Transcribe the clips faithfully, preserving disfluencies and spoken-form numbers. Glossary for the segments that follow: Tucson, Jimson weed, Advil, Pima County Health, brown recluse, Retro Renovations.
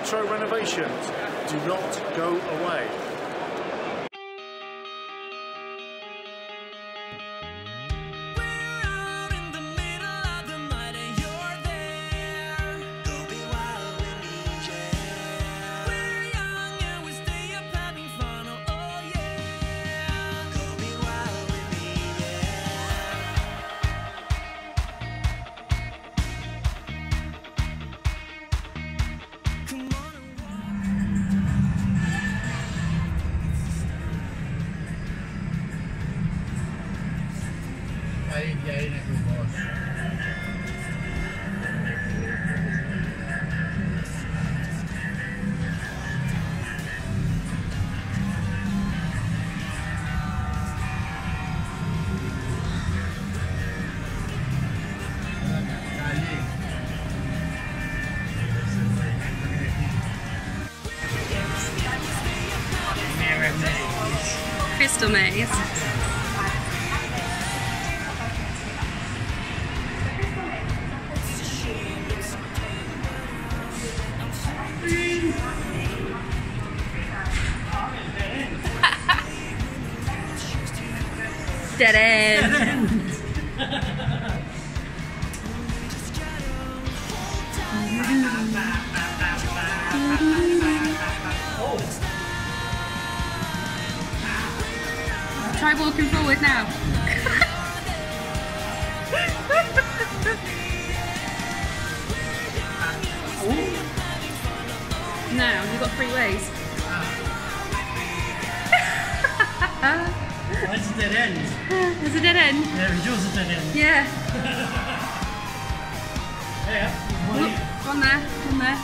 Retro Renovations. Do not go away. Crystal maze. Dead end. Dead end. Oh. Try walking forward now. Oh. Now you've got three ways. Oh. That's a dead end. It's a dead end. Yeah, it was a dead end. Yeah. Yeah. One, Oop, one there, one there.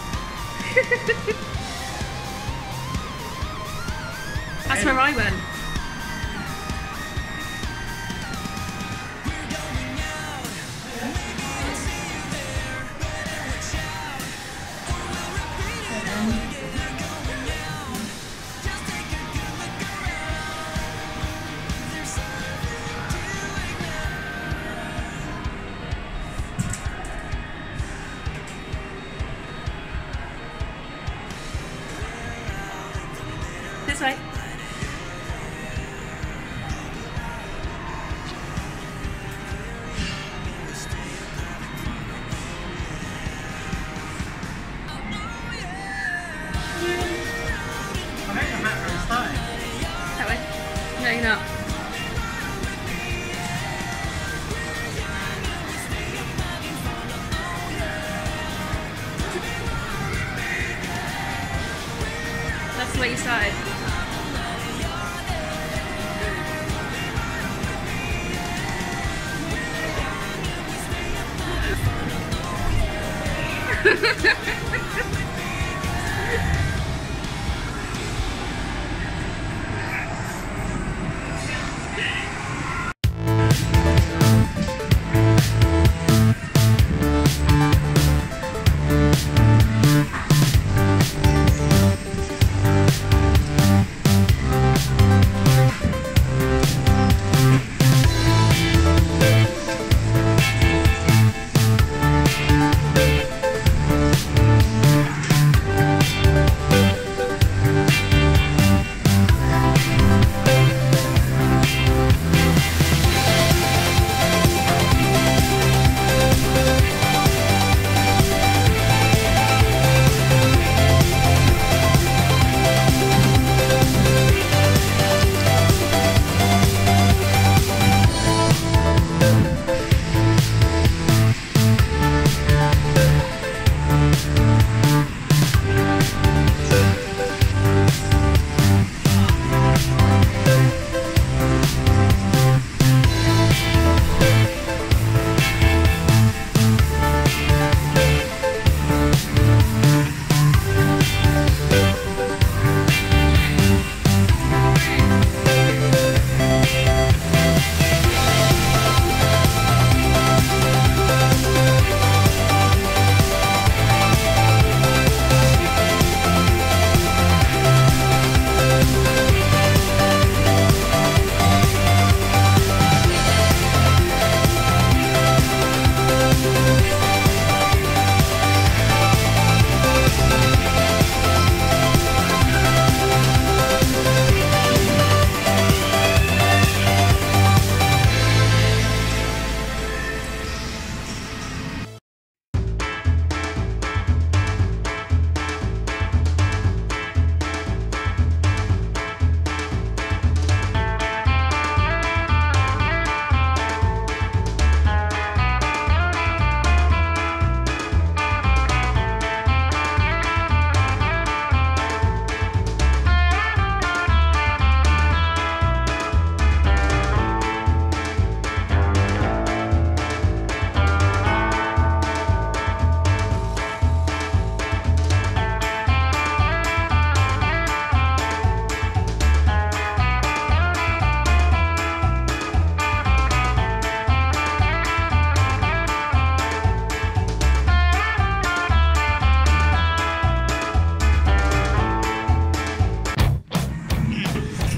That's where I went. This way. I'm making a map where it's starting. That way. No, you're not. That's the way you started.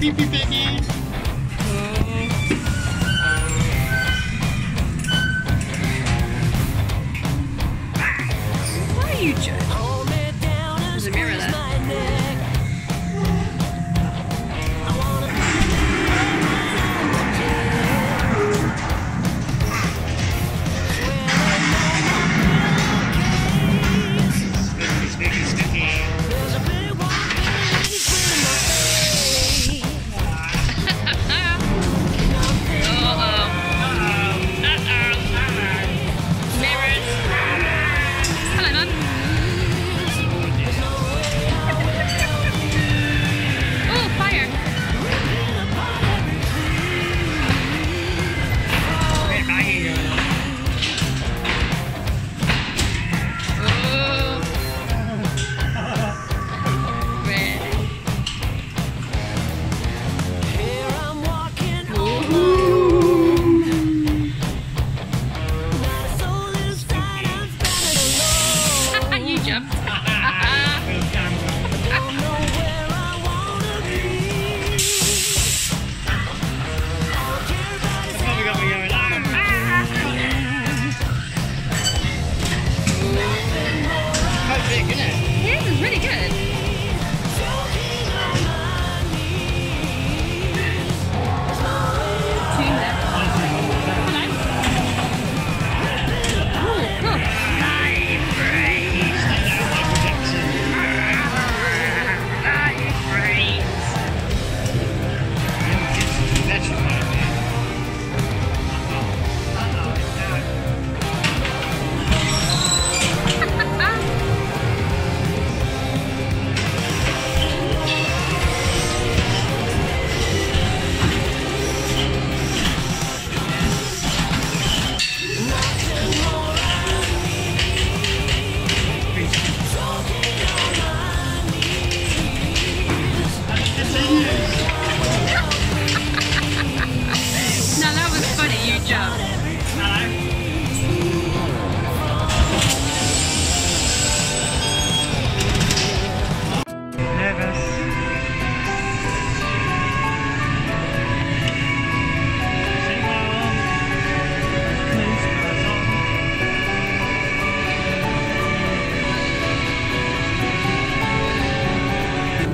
Sleepy piggy. Why are you judging? There's a mirror there.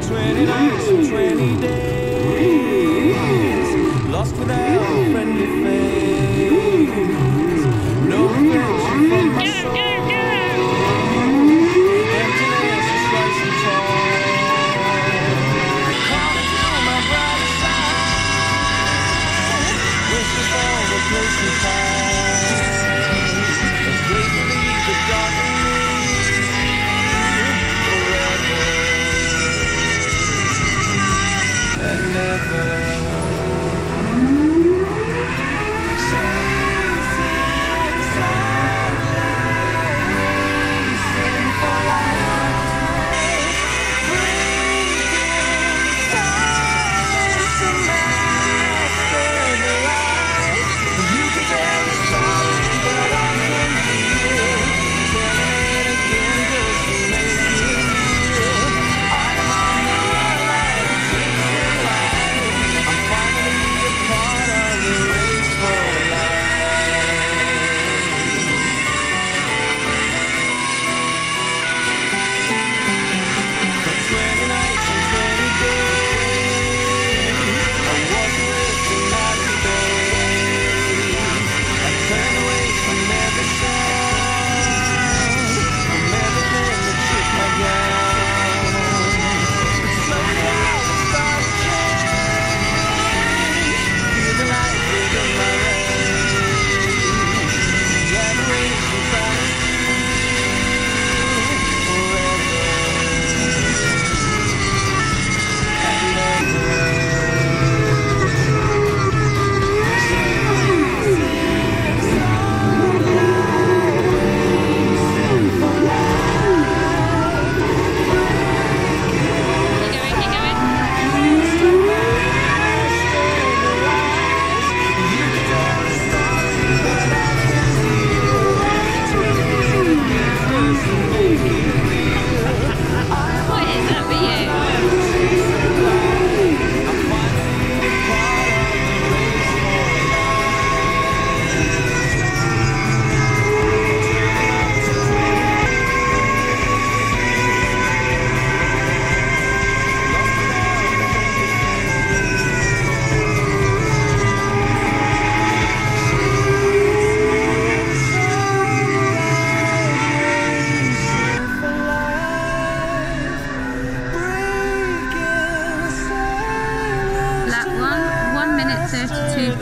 twenty nights, twenty days, lost without a friendly face. No reflection from my soul. Emptiness is rising tall. Calling on my brighter side, wishing for the place to hide. And bravely the darkness. Never.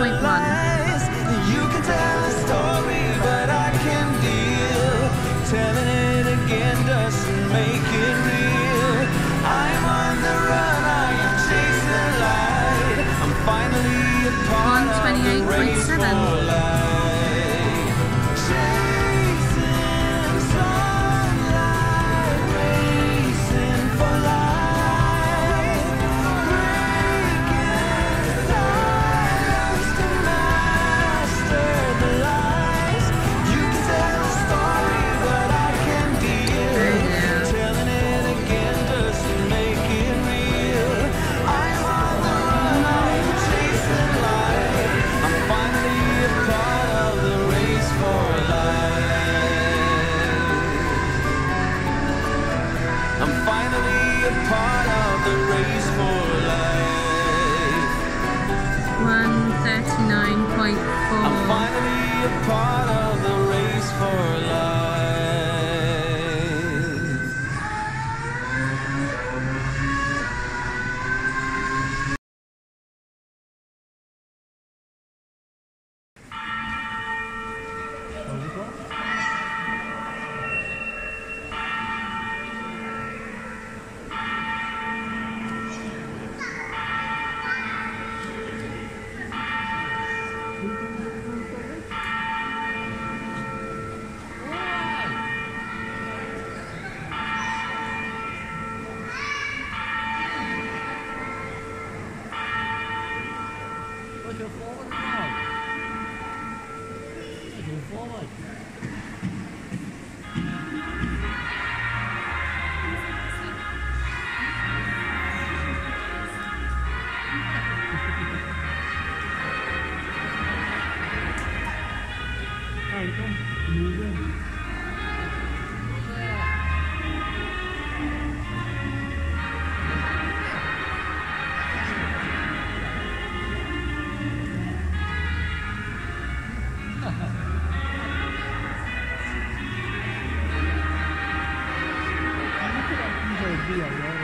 You can tell a story, but I can deal. Telling it again doesn't make it real. I'm on the run, I am chasing light. I'm finally a part of the race for life. Chasing sunlight, racing for life. Part of the race for life. one thirty-nine point four. I'm finally a part of the race for life. What is it? Yeah, yeah.